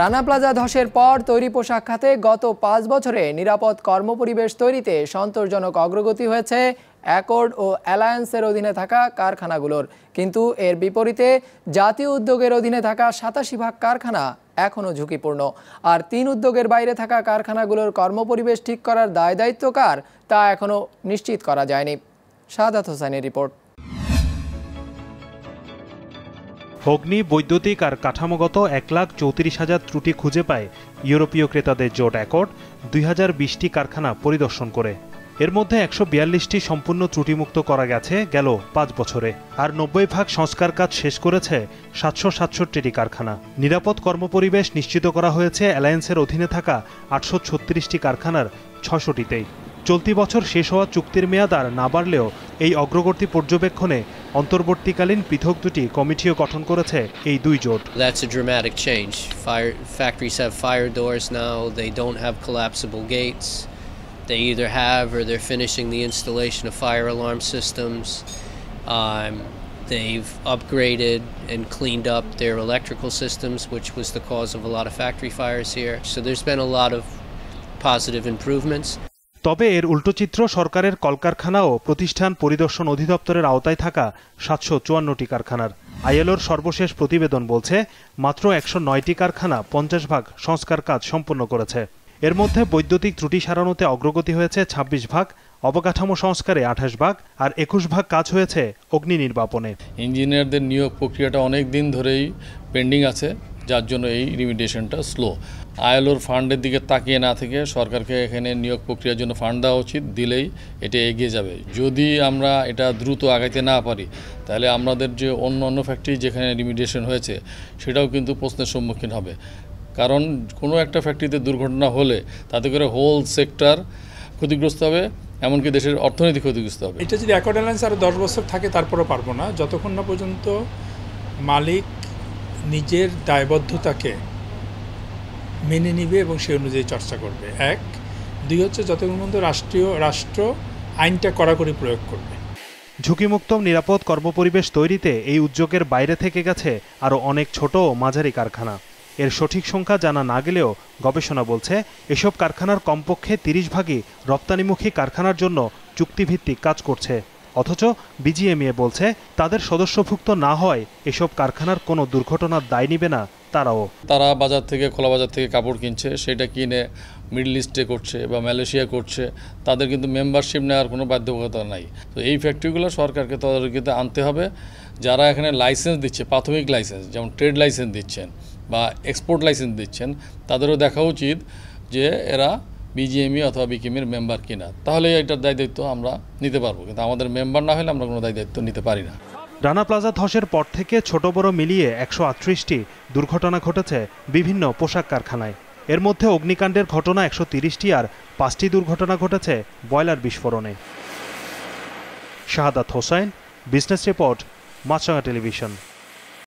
Rana plaza ধসের পর তৈরি পোশাক খাতে গত 5 বছরে নিরাপদ কর্মপরিবেশ তৈরিতে সন্তোষজনক অগ্রগতি হয়েছে অ্যাকর্ড ও অ্যালায়েন্সের অধীনে থাকা কারখানাগুলোর। কিন্তু এর বিপরীতে জাতীয় উদ্যোগের অধীনে থাকা 87 ভাগ কারখানা এখনও ঝুঁকিপূর্ণ। আর 3 উদ্যোগের বাইরে থাকা কারখানাগুলোর কর্মপরিবেশ ঠিক করার দায়-দায়িত্ব কার, তা এখনও নিশ্চিত করা যায়নি। সাদাত হোসেনের রিপোর্ট। অগ্নি, বৈদ্যুতিক আর কাঠামোগত 1,34,000 ত্রুটি খুঁজে পায় ইউরোপীয় ক্রেতাদের জোট অ্যাকর্ড 2020টি কারখানা পরিদর্শন করে। এর মধ্যে 142টি সম্পূর্ণ ত্রুটিমুক্ত করা গেছে গেল 5 বছরে, আর 90% সংস্কার কাজ শেষ করেছে 767টি কারখানা। নিরাপদ কর্মপরিবেশ নিশ্চিত করা হয়েছে অ্যালায়েন্সের অধীনে থাকা 836টি কারখানার 600টিতেই। চলতি বছর শেষ হওয়া চুক্তির মেয়াদ আর না বাড়লেও এই অগ্রগতি পর্যবেক্ষণে অন্তর্বর্তীকালীন পৃথক দুটি কমিটিও গঠন করেছে এই দুই জোট। That's a dramatic change. Factories have fire doors now. They don't have collapsible gates. They either have or they're finishing the installation of fire alarm systems. They've upgraded and cleaned up their electrical systems, which was the cause of a lot of factory fires here. So there's been a lot of positive improvements. তবে এর উল্টো চিত্র সরকারের কলকারখানা ও প্রতিষ্ঠান পরিদর্শন অধিদপ্তরের আওতায় থাকা 754টি কারখানার। আইএলওর সর্বশেষ প্রতিবেদন বলছে মাত্র 109টি কারখানা 50 ভাগ সংস্কার কাজ সম্পন্ন করেছে। এর মধ্যে বৈদ্যুতিক ত্রুটি সারানোতে অগ্রগতি হয়েছে 26 ভাগ, অবকাঠামো সংস্কারে 28 ভাগ, আর 21 ভাগ কাজ হয়েছে অগ্নি নির্বাপনে। ইঞ্জিনিয়ারদের নিয়োগ প্রক্রিয়াটা অনেক দিন ধরেই পেন্ডিং আছে, যার জন্য এই রিমিডিয়েশনটা স্লো। আইএলওর ফান্ডের দিকে তাকিয়ে না থেকে সরকারকে এখানে নিয়োগ প্রক্রিয়ার জন্য ফান্ড দেওয়া উচিত, দিলেই এটা এগিয়ে যাবে। যদি আমরা এটা দ্রুত আগাইতে না পারি তাহলে আমাদের যে অন্য ফ্যাক্টরি যেখানে রিমিডিয়েশন হয়েছে সেটাও কিন্তু প্রশ্নের সম্মুখীন হবে, কারণ কোনো একটা ফ্যাক্টরিতে দুর্ঘটনা হলে তাতে করে হোল সেক্টর ক্ষতিগ্রস্ত হবে, এমনকি দেশের অর্থনীতি ক্ষতিগ্রস্ত হবে। এটা যদি অ্যাকর্ড অ্যালায়েন্স আরও 10 বছর থাকে তারপরও পারবো না, যতক্ষণ না পর্যন্ত মালিক নিজের দায়বদ্ধতাকে মেনে নিবে এবং সেই অনুযায়ী চর্চা করবে। 1, 2 হচ্ছে যতক্ষণ পর্যন্ত রাষ্ট্র আইনটা কড়াকড়ি প্রয়োগ করবে। ঝুঁকিমুক্ত নিরাপদ কর্মপরিবেশ তৈরিতে এই উদ্যোগের বাইরে থেকে গেছে আরও অনেক ছোট ও মাঝারি কারখানা। এর সঠিক সংখ্যা জানা না গেলেও গবেষণা বলছে এসব কারখানার কমপক্ষে 30 ভাগই রপ্তানিমুখী কারখানার জন্য চুক্তিভিত্তিক কাজ করছে। অথচ বিজিএমইএ বলছে তাদের সদস্যভুক্ত না হয় এসব কারখানার কোনো দুর্ঘটনার দায় নিবে না তারাও। তারা খোলা বাজার থেকে কাপড় কিনছে, সেটা কিনে মিডল ইস্টে করছে বা মালয়েশিয়া করছে, তাদের কিন্তু মেম্বারশিপ নেওয়ার কোনো বাধ্যবাধকতা নাই। তো এই ফ্যাক্টরিগুলো সরকারকে তদারকিতে আনতে হবে। যারা এখানে লাইসেন্স দিচ্ছে, প্রাথমিক লাইসেন্স যেমন ট্রেড লাইসেন্স দিচ্ছেন বা এক্সপোর্ট লাইসেন্স দিচ্ছেন, তাদেরও দেখা উচিত যে এরা বিজিএমই অথবা বিকিমের মেম্বার কিনা, তাহলে এটার দায়িত্ব আমরা নিতে পারবো। কিন্তু আমাদের মেম্বার না হলে আমরা কোনো দায়িত্ব নিতে পারি না। রানা প্লাজা ধসের পর থেকে ছোট বড় মিলিয়ে 138টি দুর্ঘটনা ঘটেছে বিভিন্ন পোশাক কারখানায়। এর মধ্যে অগ্নিকাণ্ডের ঘটনা 130টি, আর 5টি দুর্ঘটনা ঘটেছে বয়লার বিস্ফোরণে। Shahadat Hossain, business report, Maasranga television.